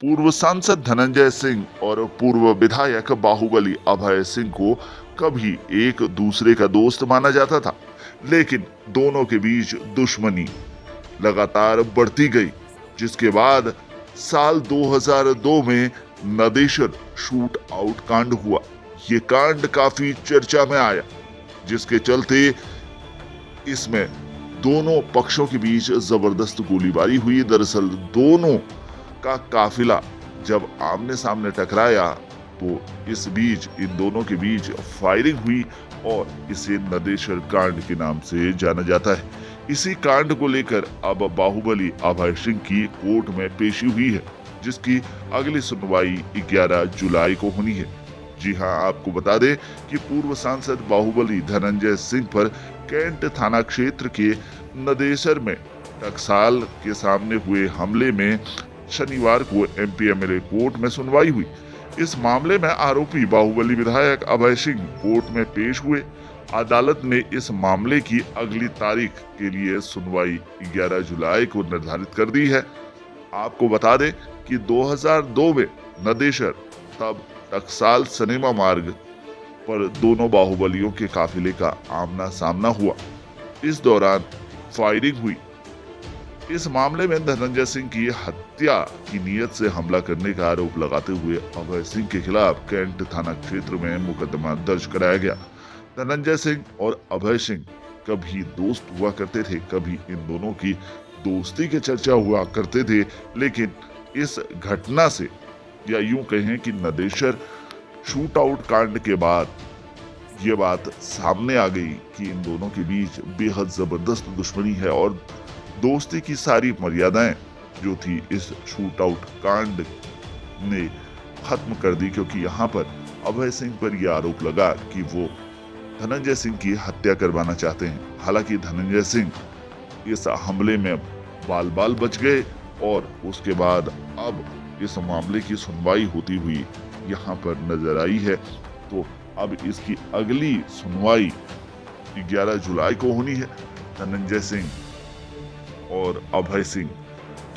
पूर्व सांसद धनंजय सिंह और पूर्व विधायक बाहुबली अभय सिंह को कभी एक दूसरे का दोस्त माना जाता था, लेकिन दोनों के बीच दुश्मनी लगातार बढ़ती गई, जिसके बाद साल 2002 में नदेश्वर शूट आउट कांड हुआ। ये कांड काफी चर्चा में आया, जिसके चलते इसमें दोनों पक्षों के बीच जबरदस्त गोलीबारी हुई। दरअसल दोनों का काफिला जब आमने सामने टकराया तो इस बीच इन दोनों के बीच फायरिंग हुई और इसे नदेश्वर कांड के नाम से जाना जाता है। इसी कांड को लेकर अब बाहुबली अभय सिंह की कोर्ट में पेशी हुई है, जिसकी अगली सुनवाई 11 जुलाई को होनी है। जी हां, आपको बता दें कि पूर्व सांसद बाहुबली धनंजय सिंह पर कैंट थाना क्षेत्र के नदेश्वर में टकसाल के सामने हुए हमले में शनिवार को MPMLA कोर्ट में सुनवाई हुई। इस मामले में आरोपी बाहुबली विधायक अभय सिंह कोर्ट में पेश हुए। अदालत ने इस मामले की अगली तारीख के लिए सुनवाई 11 जुलाई को निर्धारित कर दी है। आपको बता दें कि 2002 में नदेश्वर तब टकसाल सिनेमा मार्ग पर दोनों बाहुबलियों के काफिले का आमना सामना हुआ। इस दौरान फायरिंग हुई। इस मामले में धनंजय सिंह की हत्या की नीयत से हमला करने का आरोप लगाते हुए अभय सिंह के खिलाफ कैंट थाना क्षेत्र में मुकदमा दर्ज कराया गया। धनंजय सिंह और अभय सिंह कभी दोस्त हुआ करते थे, कभी इन दोनों की दोस्ती के चर्चा हुआ करते थे, लेकिन इस घटना से या यूं कहें कि नदेश्वर शूटआउट कांड के बाद ये बात सामने आ गई कि इन दोनों के बीच बेहद जबरदस्त दुश्मनी है और दोस्ती की सारी मर्यादाएं जो थी इस शूटआउट कांड ने खत्म कर दी, क्योंकि यहाँ पर अभय सिंह पर यह आरोप लगा कि वो धनंजय सिंह की हत्या करवाना चाहते हैं। हालांकि धनंजय सिंह इस हमले में बाल बाल बच गए और उसके बाद अब इस मामले की सुनवाई होती हुई यहाँ पर नजर आई है। तो अब इसकी अगली सुनवाई 11 जुलाई को होनी है। धनंजय सिंह और अभय सिंह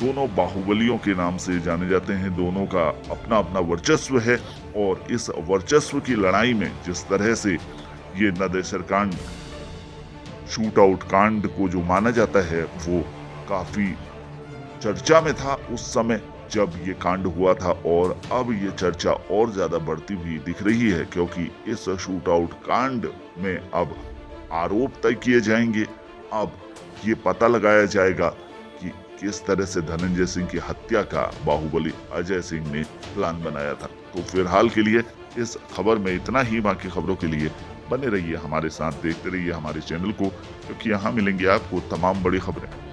दोनों बाहुबलियों के नाम से जाने जाते हैं। दोनों का अपना अपना वर्चस्व है और इस वर्चस्व की लड़ाई में जिस तरह से ये नदेश्वर कांड शूटआउट कांड को जो माना जाता है वो काफ़ी चर्चा में था उस समय जब ये कांड हुआ था, और अब ये चर्चा और ज़्यादा बढ़ती हुई दिख रही है, क्योंकि इस शूटआउट कांड में अब आरोप तय किए जाएंगे। अब ये पता लगाया जाएगा कि किस तरह से धनंजय सिंह की हत्या का बाहुबली अजय सिंह ने प्लान बनाया था। तो फिलहाल के लिए इस खबर में इतना ही। बाकी खबरों के लिए बने रहिए हमारे साथ, देखते रहिए हमारे चैनल को, क्योंकि यहाँ मिलेंगे आपको तमाम बड़ी खबरें।